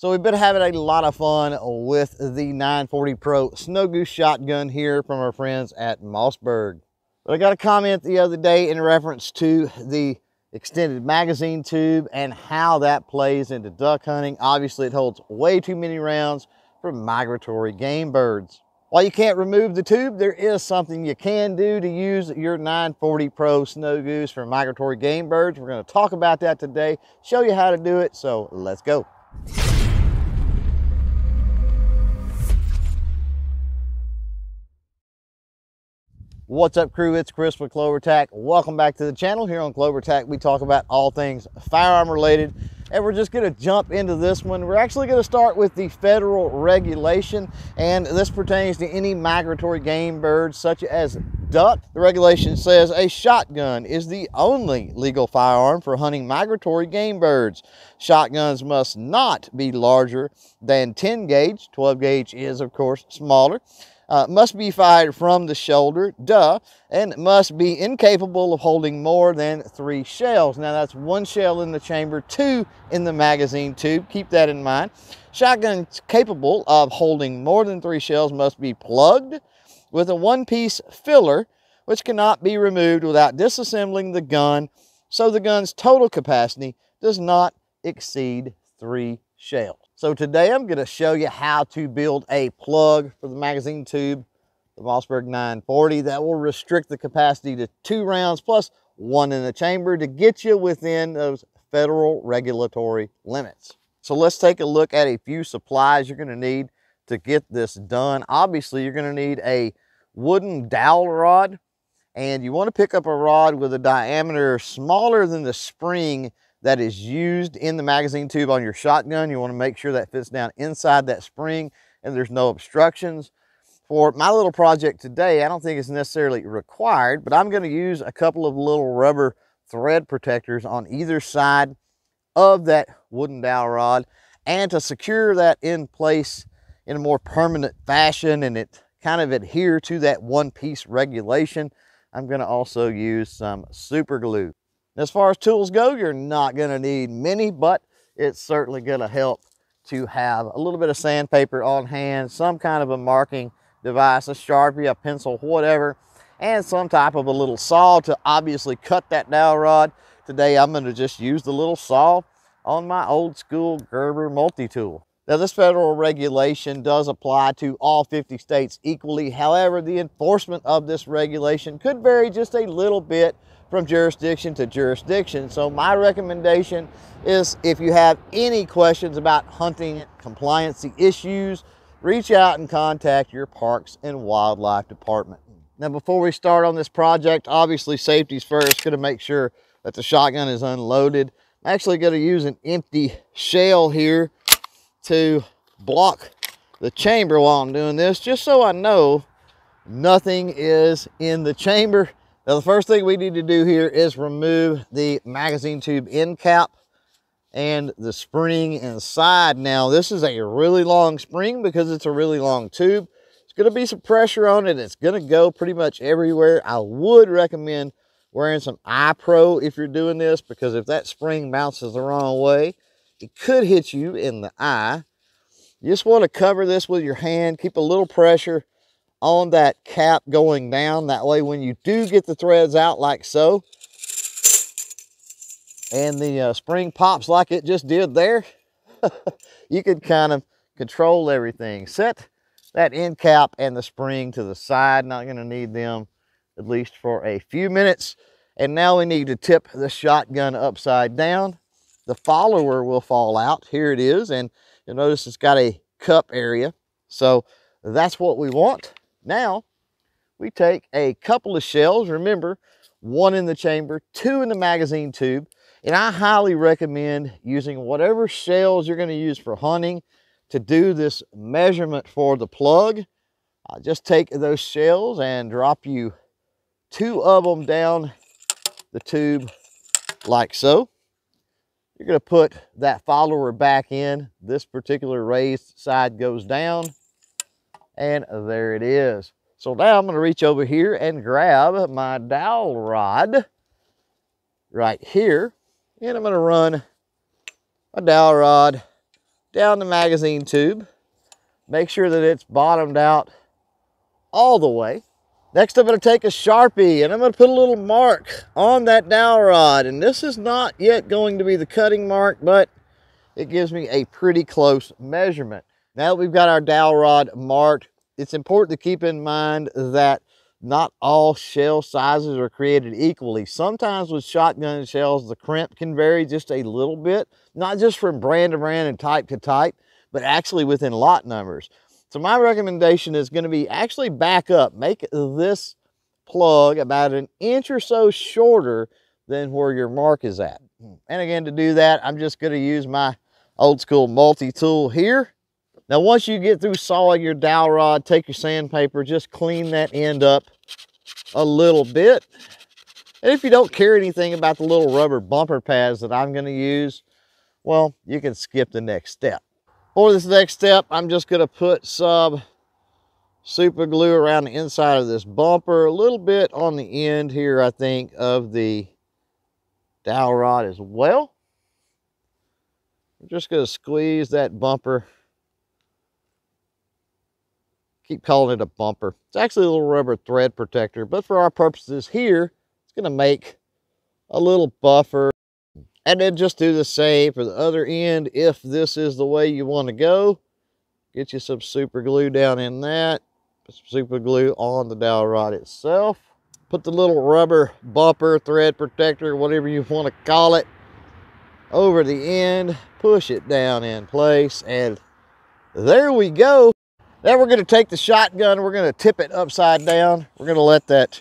So we've been having a lot of fun with the 940 Pro Snow Goose shotgun here from our friends at Mossberg. But I got a comment the other day in reference to the extended magazine tube and how that plays into duck hunting. Obviously it holds way too many rounds for migratory game birds. While you can't remove the tube, there is something you can do to use your 940 Pro Snow Goose for migratory game birds. We're going to talk about that today, show you how to do it, so let's go. What's up, crew? It's Chris with CloverTac. Welcome back to the channel. Here on CloverTac, we talk about all things firearm related, and we're just gonna jump into this one. We're actually gonna start with the federal regulation, and this pertains to any migratory game birds such as duck. The regulation says a shotgun is the only legal firearm for hunting migratory game birds. Shotguns must not be larger than 10 gauge. 12 gauge is, of course, smaller. Must be fired from the shoulder, duh, and must be incapable of holding more than 3 shells. Now that's 1 shell in the chamber, 2 in the magazine tube. Keep that in mind. Shotguns capable of holding more than 3 shells must be plugged with a 1-piece filler, which cannot be removed without disassembling the gun, so the gun's total capacity does not exceed 3 shells. So today I'm going to show you how to build a plug for the magazine tube, the Mossberg 940, that will restrict the capacity to 2 rounds plus 1 in the chamber to get you within those federal regulatory limits. So let's take a look at a few supplies you're going to need to get this done. Obviously, you're going to need a wooden dowel rod, and you want to pick up a rod with a diameter smaller than the spring that is used in the magazine tube on your shotgun. You want to make sure that fits down inside that spring and there's no obstructions. For my little project today, I don't think it's necessarily required, but I'm going to use a couple of little rubber thread protectors on either side of that wooden dowel rod, and to secure that in place in a more permanent fashion and it kind of adhere to that 1-piece regulation, I'm going to also use some super glue. As far as tools go, you're not going to need many, but it's certainly going to help to have a little bit of sandpaper on hand, some kind of a marking device, a Sharpie, a pencil, whatever, and some type of a little saw to obviously cut that dowel rod. Today, I'm going to just use the little saw on my old school Gerber multi-tool. Now, this federal regulation does apply to all 50 states equally. However, the enforcement of this regulation could vary just a little bit from jurisdiction to jurisdiction. So my recommendation is, if you have any questions about hunting compliancy issues, reach out and contact your Parks and Wildlife Department. Now, before we start on this project, obviously safety's first. Gonna make sure that the shotgun is unloaded. I'm actually gonna use an empty shell here to block the chamber while I'm doing this, just so I know nothing is in the chamber. Now, the first thing we need to do here is remove the magazine tube end cap and the spring inside. Now, this is a really long spring because it's a really long tube. It's going to be some pressure on it. It's going to go pretty much everywhere. I would recommend wearing some iPro if you're doing this, because if that spring bounces the wrong way, it could hit you in the eye. You just want to cover this with your hand, keep a little pressure on that cap going down. That way, when you do get the threads out like so, and the spring pops like it just did there, you can kind of control everything. Set that end cap and the spring to the side. Not gonna need them, at least for a few minutes. And now we need to tip the shotgun upside down. The follower will fall out. Here it is, and you'll notice it's got a cup area. So that's what we want. Now, we take a couple of shells, remember, 1 in the chamber, 2 in the magazine tube, and I highly recommend using whatever shells you're gonna use for hunting to do this measurement for the plug. I'll just take those shells and drop you 2 of them down the tube like so. You're gonna put that follower back in. This particular raised side goes down, and there it is. So now I'm gonna reach over here and grab my dowel rod right here, and I'm gonna run a dowel rod down the magazine tube. Make sure that it's bottomed out all the way. Next, I'm going to take a Sharpie and I'm going to put a little mark on that dowel rod. And this is not yet going to be the cutting mark, but it gives me a pretty close measurement. Now that we've got our dowel rod marked, it's important to keep in mind that not all shell sizes are created equally. Sometimes with shotgun shells, the crimp can vary just a little bit, not just from brand to brand and type to type, but actually within lot numbers. So my recommendation is going to be actually back up, make this plug about an inch or so shorter than where your mark is at. And again, to do that, I'm just going to use my old school multi-tool here. Now, once you get through sawing your dowel rod, take your sandpaper, just clean that end up a little bit. And if you don't care anything about the little rubber bumper pads that I'm going to use, well, you can skip the next step. For this next step, I'm just going to put some super glue around the inside of this bumper, a little bit on the end here, I think, of the dowel rod as well. I'm just going to squeeze that bumper. Keep calling it a bumper. It's actually a little rubber thread protector, but for our purposes here, it's going to make a little buffer. And then just do the same for the other end. If this is the way you want to go, get you some super glue down in that, put some super glue on the dowel rod itself, put the little rubber bumper thread protector, whatever you want to call it, over the end, push it down in place, and there we go. Now we're going to take the shotgun, we're going to tip it upside down. We're going to let that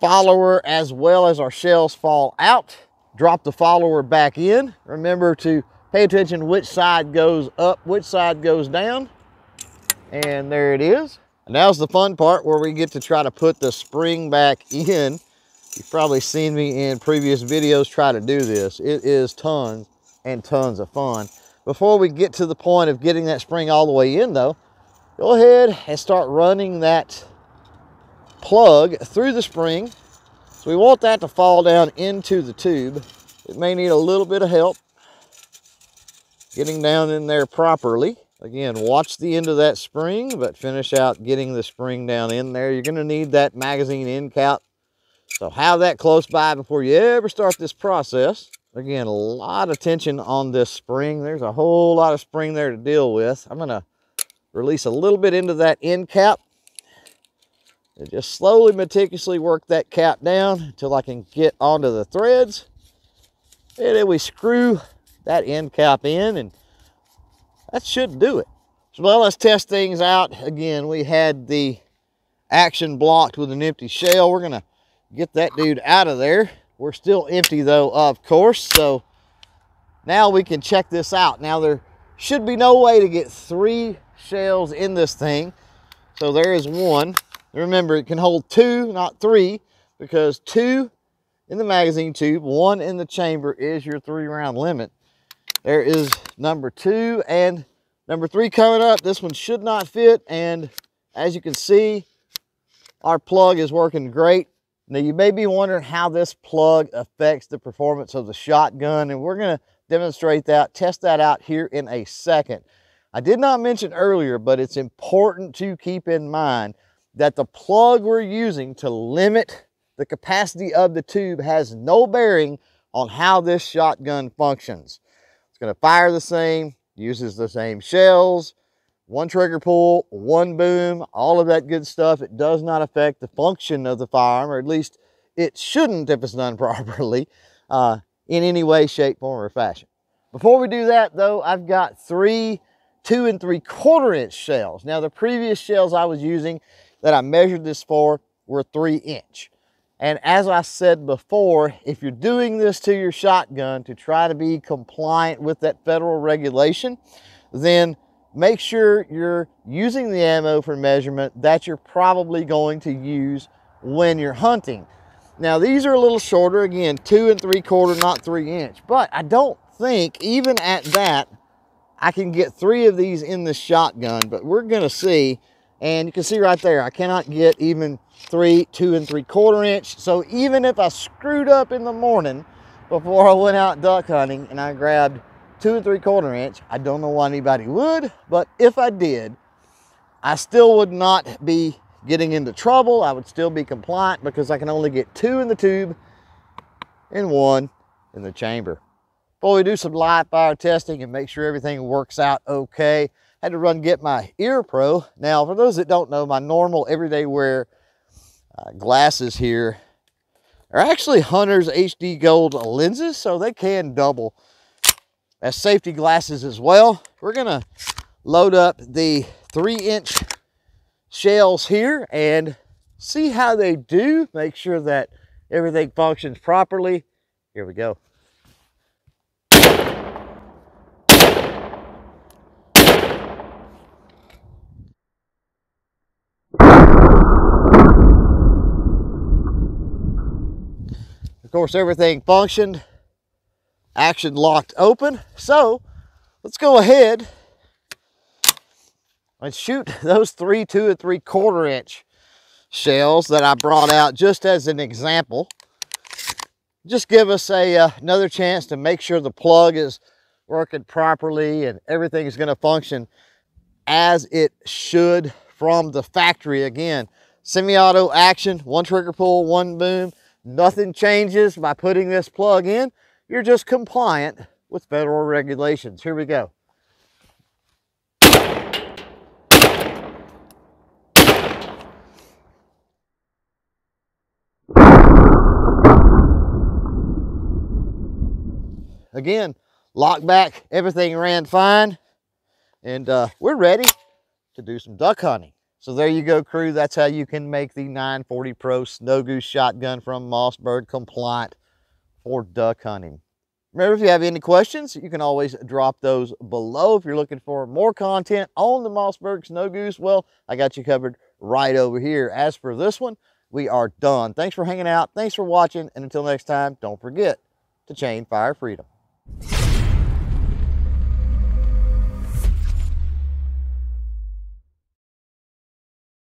follower as well as our shells fall out. Drop the follower back in. Remember to pay attention which side goes up, which side goes down. And there it is. And now's the fun part where we get to try to put the spring back in. You've probably seen me in previous videos try to do this. It is tons and tons of fun. Before we get to the point of getting that spring all the way in though, go ahead and start running that plug through the spring. So we want that to fall down into the tube. It may need a little bit of help getting down in there properly. Again, watch the end of that spring, but finish out getting the spring down in there. You're going to need that magazine end cap. So have that close by before you ever start this process. Again, a lot of tension on this spring. There's a whole lot of spring there to deal with. I'm going to release a little bit into that end cap and just slowly, meticulously work that cap down until I can get onto the threads. And then we screw that end cap in, and that should do it. So now let's test things out. Again, we had the action blocked with an empty shell. We're gonna get that dude out of there. We're still empty though, of course. So now we can check this out. Now there should be no way to get three shells in this thing. So there is one. Remember, it can hold two, not three, because two in the magazine tube, one in the chamber is your 3-round limit. There is number 2 and number 3 coming up. This one should not fit. And as you can see, our plug is working great. Now you may be wondering how this plug affects the performance of the shotgun, and we're going to demonstrate that, test that out here in a second. I did not mention earlier, but it's important to keep in mind that the plug we're using to limit the capacity of the tube has no bearing on how this shotgun functions. It's going to fire the same, uses the same shells, one trigger pull, one boom, all of that good stuff. It does not affect the function of the firearm, or at least it shouldn't if it's done properly in any way, shape, form, or fashion. Before we do that though, I've got three 2 3/4 inch shells. Now the previous shells I was using that I measured this for were 3 inch. And as I said before, if you're doing this to your shotgun to try to be compliant with that federal regulation, then make sure you're using the ammo for measurement that you're probably going to use when you're hunting. Now these are a little shorter, again, 2 3/4, not 3 inch, but I don't think even at that, I can get 3 of these in the shotgun, but we're gonna see, and you can see right there, I cannot get even 3 2 3/4 inch. So even if I screwed up in the morning before I went out duck hunting and I grabbed 2 3/4 inch. I don't know why anybody would, but if I did, I still would not be getting into trouble. I would still be compliant because I can only get 2 in the tube and 1 in the chamber. Before we do some live fire testing and make sure everything works out okay, I had to run get my ear pro. Now, for those that don't know, my normal everyday wear glasses here are actually Hunter's HD Gold lenses, so they can double as safety glasses as well. We're gonna load up the 3-inch shells here and see how they do. Make sure that everything functions properly. Here we go. Of course, everything functioned. Action locked open. So let's go ahead and shoot those 3 2 3/4 inch shells that I brought out just as an example. Just give us another chance to make sure the plug is working properly and everything is going to function as it should from the factory. Again, semi-auto action, 1 trigger pull, 1 boom. Nothing changes by putting this plug in. You're just compliant with federal regulations. Here we go. Again, lock back, everything ran fine, and we're ready to do some duck hunting. So there you go, crew. That's how you can make the 940 Pro Snow Goose shotgun from Mossberg compliant for duck hunting. Remember, if you have any questions, you can always drop those below. If you're looking for more content on the Mossberg Snow Goose, well, I got you covered right over here. As for this one, we are done. Thanks for hanging out. Thanks for watching. And until next time, don't forget to chain fire freedom.